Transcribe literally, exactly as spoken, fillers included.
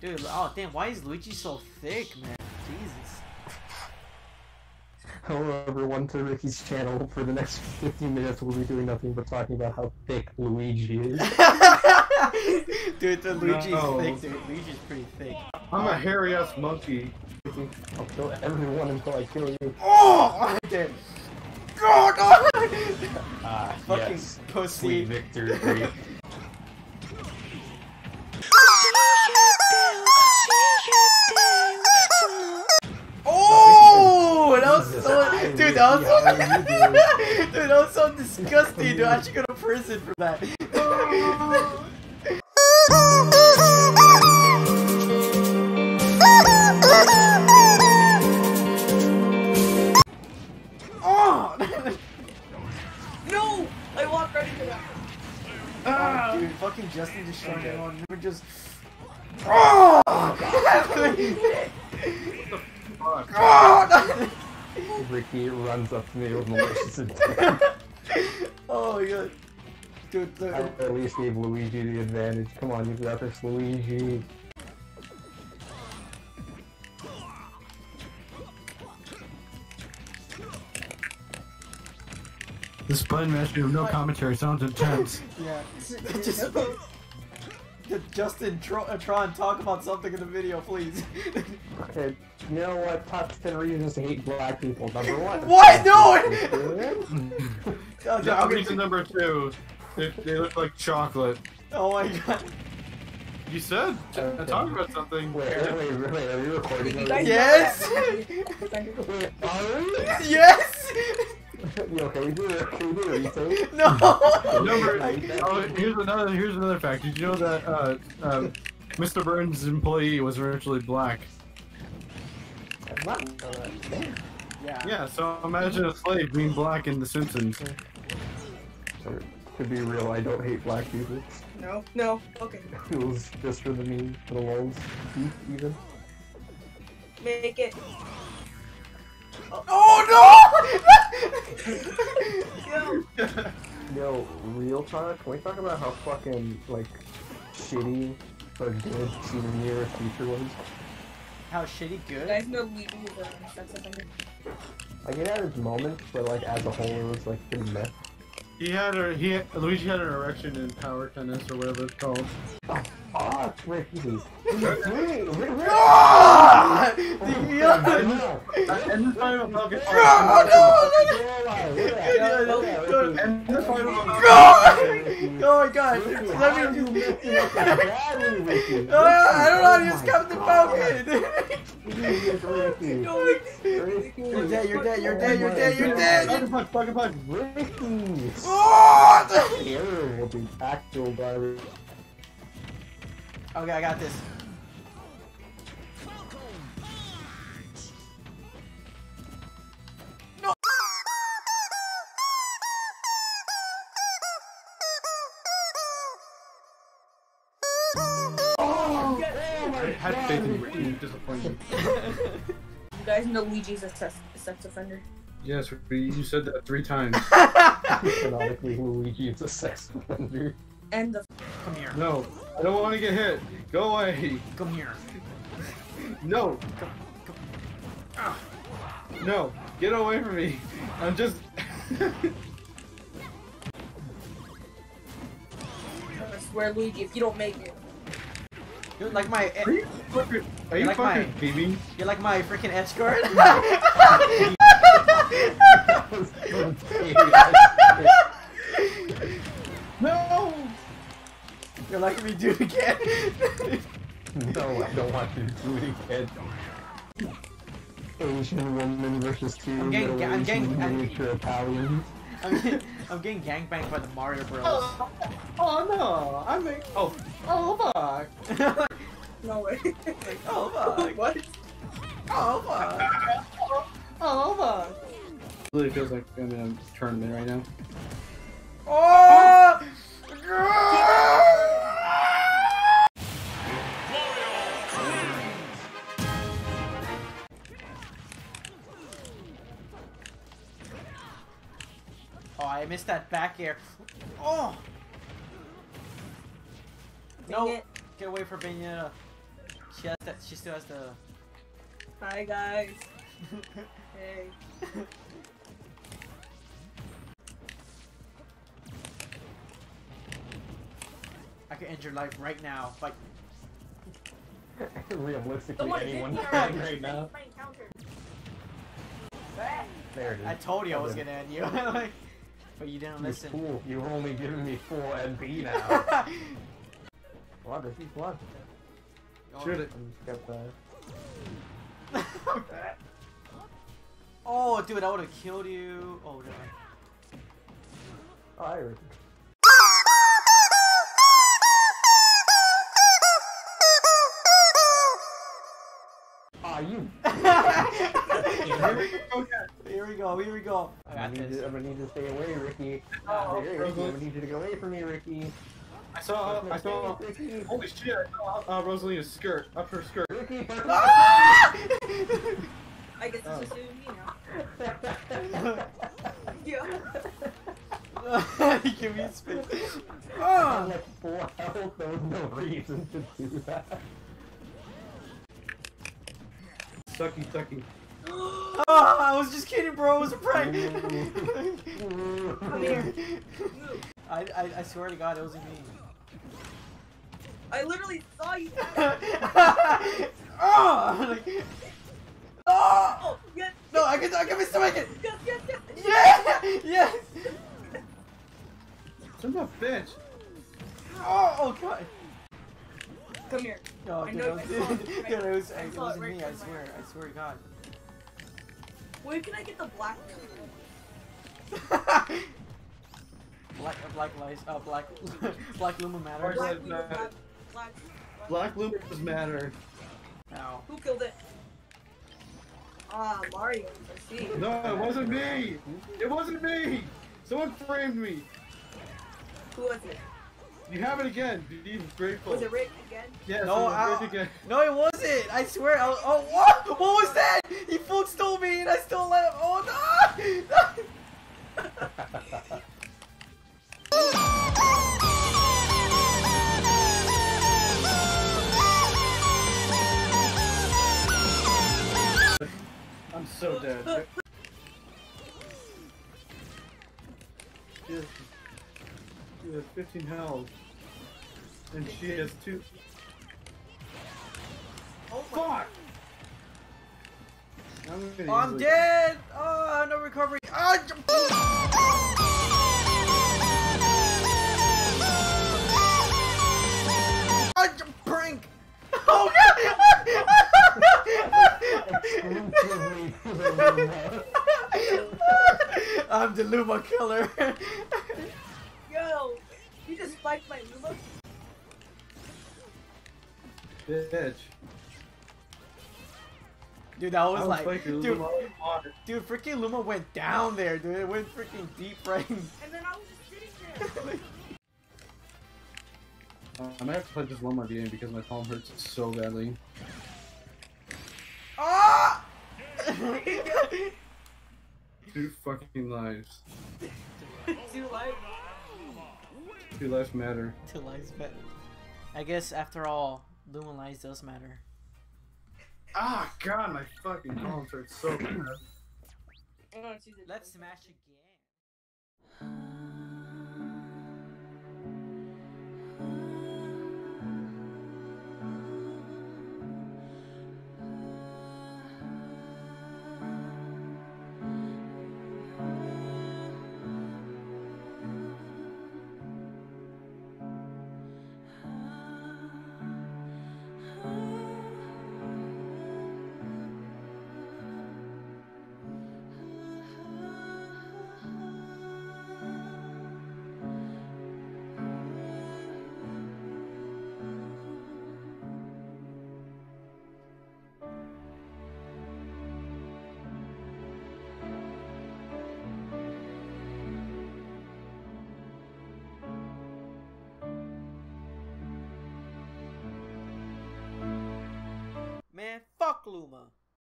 Dude, oh damn, why is Luigi so thick, man? Jesus. Hello everyone to Ricky's channel. For the next fifteen minutes we'll be doing nothing but talking about how thick Luigi is. Dude, the Luigi's no. thick, dude. Luigi's pretty thick. I'm a hairy ass monkey. I'll kill everyone until I kill you. Oh! I did. God! Oh, no. Ah, fucking yes. pussy. Victor. Oh, that was so, dude, that was so, dude, that was so disgusting, dude. I should go to prison for that. Oh, no, I walked right into that. Oh, dude, fucking Justin destroyed everyone. Okay. We were just. Oh! What the fuck? Ricky runs up to me with malicious intent. Oh my god. Dude, dude. I at least gave Luigi the advantage. Come on, you've got this, Luigi. This button match of no commentary sounds intense. Yeah. Just... Justin, tr uh, try and talk about something in the video, please. Okay, you know what? top ten reasons to hate black people. Number one. What? No! oh, no reason number two. They, they look like chocolate. Oh my god. You said? Okay. Talk about something. Wait, wait, wait, wait. Are you recording? Yes! Wait, are we? Yes! You okay, we do it. We do it. No. Number, oh, here's another. Here's another fact. Did you know that uh, uh, Mister Burns' employee was originally black? Black. Uh, yeah. Yeah. So imagine a slave being black in The Simpsons. So, to be real, I don't hate black people. No. No. Okay. It was just for the meme, for the lulz, even. Make it. Oh, oh no! Yo. Yo, real talk, can we talk about how fucking, like, shitty a good senior year of teacher was? How shitty good? Guys know we do the that's something. Like, it had its moments, but, like, as a whole, it was, like, pretty meh. He had a- he had, Luigi had an erection in Power Tennis, or whatever it's called. Oh, fuck, Ricky! Ricky! Ricky! End the final Falcon. No, no, no! End the final Falcon. Oh my god. Let me do I don't know how to use Captain Falcon. You're dead, you're dead, you're dead, you're dead, you're dead. Fucking punch, fucking punch. Ricky! Oh! Terrible, dude. Actual garbage. Okay, I got this. I had faith in Ricky, disappointed. You guys know Luigi's a sex offender. Yes, you said that three times. Canonically, Luigi is a sex offender. And the come here. No, I don't want to get hit. Go away. Come here. No. Come, come. Ah. No, get away from me. I'm just. I swear, Luigi, if you don't make it. Dude, like my. Are you fucking? Are you like fucking baby? You're like my freaking edge guard. No. You're like me, do it again. No, I don't want to do it again. Asian women versus two. I'm getting, I'm getting, I'm getting, I'm getting, I'm getting gangbanged by the Mario Bros. Oh, oh no! I'm like, oh, oh fuck! No way! Like, oh fuck! What? Oh fuck! Oh, oh fuck! It really feels like I'm in a tournament right now. Oh! Oh, I missed that back air. Oh! Dang no! It. Get away from Vignetta. She has that. She still has the. Hi guys. Hey. I could end your life right now. Like. Realistically, anyone can right now. There it is. I told you I was gonna end you. Like, but you didn't listen. Cool. You're only giving me full N P now. What does he want? Shoot it. Oh, dude, I would have killed you. Oh, no. Oh, I heard. Are you? Here we go, here we go. I got this. To, I'm gonna need to stay away, Ricky. Oh, hey, Ricky, I'm gonna need you to go away from me, Ricky. I saw, I saw, Ricky. Holy shit, I saw uh, Rosalina's skirt, up her skirt. Ricky, ah! I guess oh. It's just doing me now. Yeah. Give me space. Oh! Wow, there was no reason to do that. Sucky, sucky. Oh, I was just kidding, bro. It was a prank. Come here. I, I, I swear to God, it wasn't me. I literally saw you. Oh, like, oh! Oh, yes. No, I can, I can stomach it. Yes, yes, yes. Yeah, yes. Son of a bitch. Oh, oh God. Come here. No, dude, I know it was, it, it, it was, I it wasn't it right me. I swear. Mind. I swear to God. Where can I get the black? Black, uh, black lights. Oh, uh, black, black Luma matters. Black, black, black, black, black Lumas matter. Now. Who killed it? Ah, uh, Mario. I see. No, it wasn't me. It wasn't me. Someone framed me. Who was it? You have it again, dude. He's grateful. Was it rigged again? Yeah, no, it rigged again. No, it wasn't. I swear. I was, oh, what? What was that? He full stole me and I still let him. Oh, no! No. I'm so dead. Just. She has fifteen health, and she has two. Oh fuck! I'm, oh, I'm dead. Oh, no recovery. Oh, I prank. Oh no! I'm the Luma killer. You just spiked my Luma? Bitch. Dude, that was, was like, dude, Luma. Dude, freaking Luma went down there, dude. It went freaking deep right. And then I was just sitting there. uh, I might have to play just one more game because my palm hurts so badly. Ah! Two fucking lives. Two lives. Two lives matter. Two lives matter. I guess after all, Luma lives does matter. Ah, oh, God, my fucking palms hurt so bad. Let's smash again. Man, fuck Luma.